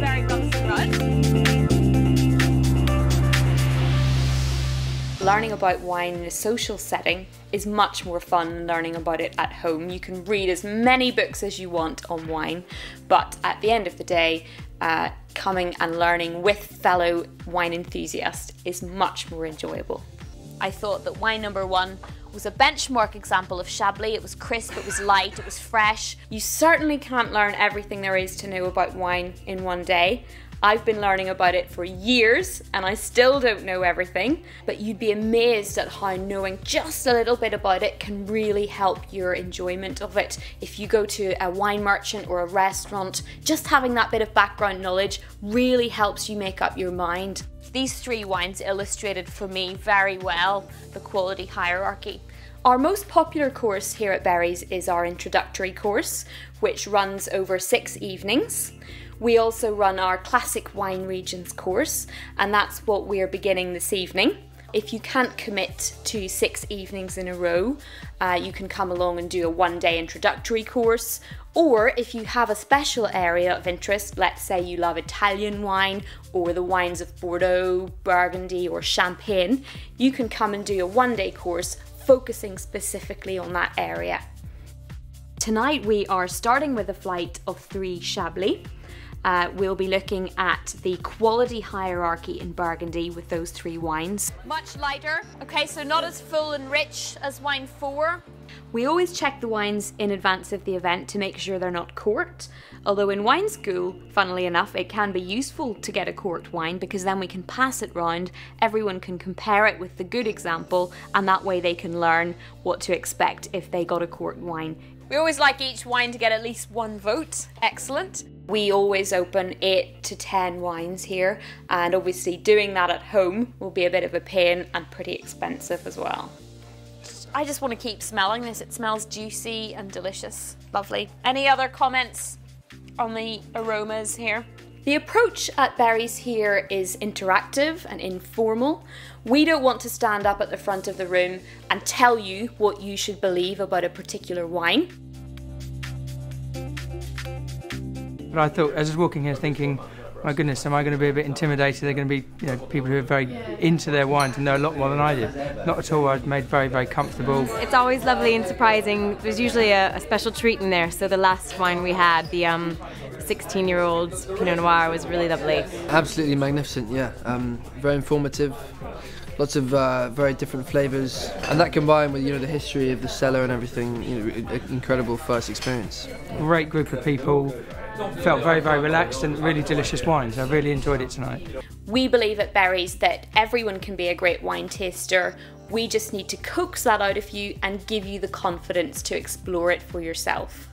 Berry Bros. & Rudd. Learning about wine in a social setting is much more fun than learning about it at home. You can read as many books as you want on wine, but at the end of the day, coming and learning with fellow wine enthusiasts is much more enjoyable. I thought that wine number one was a benchmark example of Chablis. It was crisp, it was light, it was fresh. You certainly can't learn everything there is to know about wine in one day. I've been learning about it for years and I still don't know everything, but you'd be amazed at how knowing just a little bit about it can really help your enjoyment of it. If you go to a wine merchant or a restaurant, just having that bit of background knowledge really helps you make up your mind. These three wines illustrated for me very well the quality hierarchy. Our most popular course here at Berry's is our introductory course, which runs over 6 evenings. We also run our classic wine regions course, and that's what we're beginning this evening. If you can't commit to 6 evenings in a row, you can come along and do a one-day introductory course, or if you have a special area of interest, let's say you love Italian wine or the wines of Bordeaux, Burgundy or Champagne, you can come and do a one-day course focusing specifically on that area. Tonight we are starting with a flight of 3 Chablis. We'll be looking at the quality hierarchy in Burgundy with those 3 wines. Much lighter, okay, so not as full and rich as wine 4. We always check the wines in advance of the event to make sure they're not corked, although in wine school, funnily enough, it can be useful to get a corked wine because then we can pass it round, everyone can compare it with the good example, and that way they can learn what to expect if they got a corked wine. We always like each wine to get at least 1 vote. Excellent. We always open 8 to 10 wines here, and obviously doing that at home will be a bit of a pain and pretty expensive as well. I just want to keep smelling this. It smells juicy and delicious. Lovely. Any other comments on the aromas here? The approach at Berry's here is interactive and informal. We don't want to stand up at the front of the room and tell you what you should believe about a particular wine. But I thought, as I was walking here thinking, my goodness, am I going to be a bit intimidated? They're going to be, you know, people who are very into their wines and know a lot more than I do. Not at all. I was made very, very comfortable. It's always lovely and surprising. There's usually a special treat in there. So the last wine we had, the 16-year-old's Pinot Noir, was really lovely. Absolutely magnificent, yeah. Very informative. Lots of very different flavours, and that combined with, you know, the history of the cellar and everything, you know, incredible first experience. Great group of people. Felt very, very relaxed and really delicious wines. I really enjoyed it tonight. We believe at Berry's that everyone can be a great wine taster. We just need to coax that out of you and give you the confidence to explore it for yourself.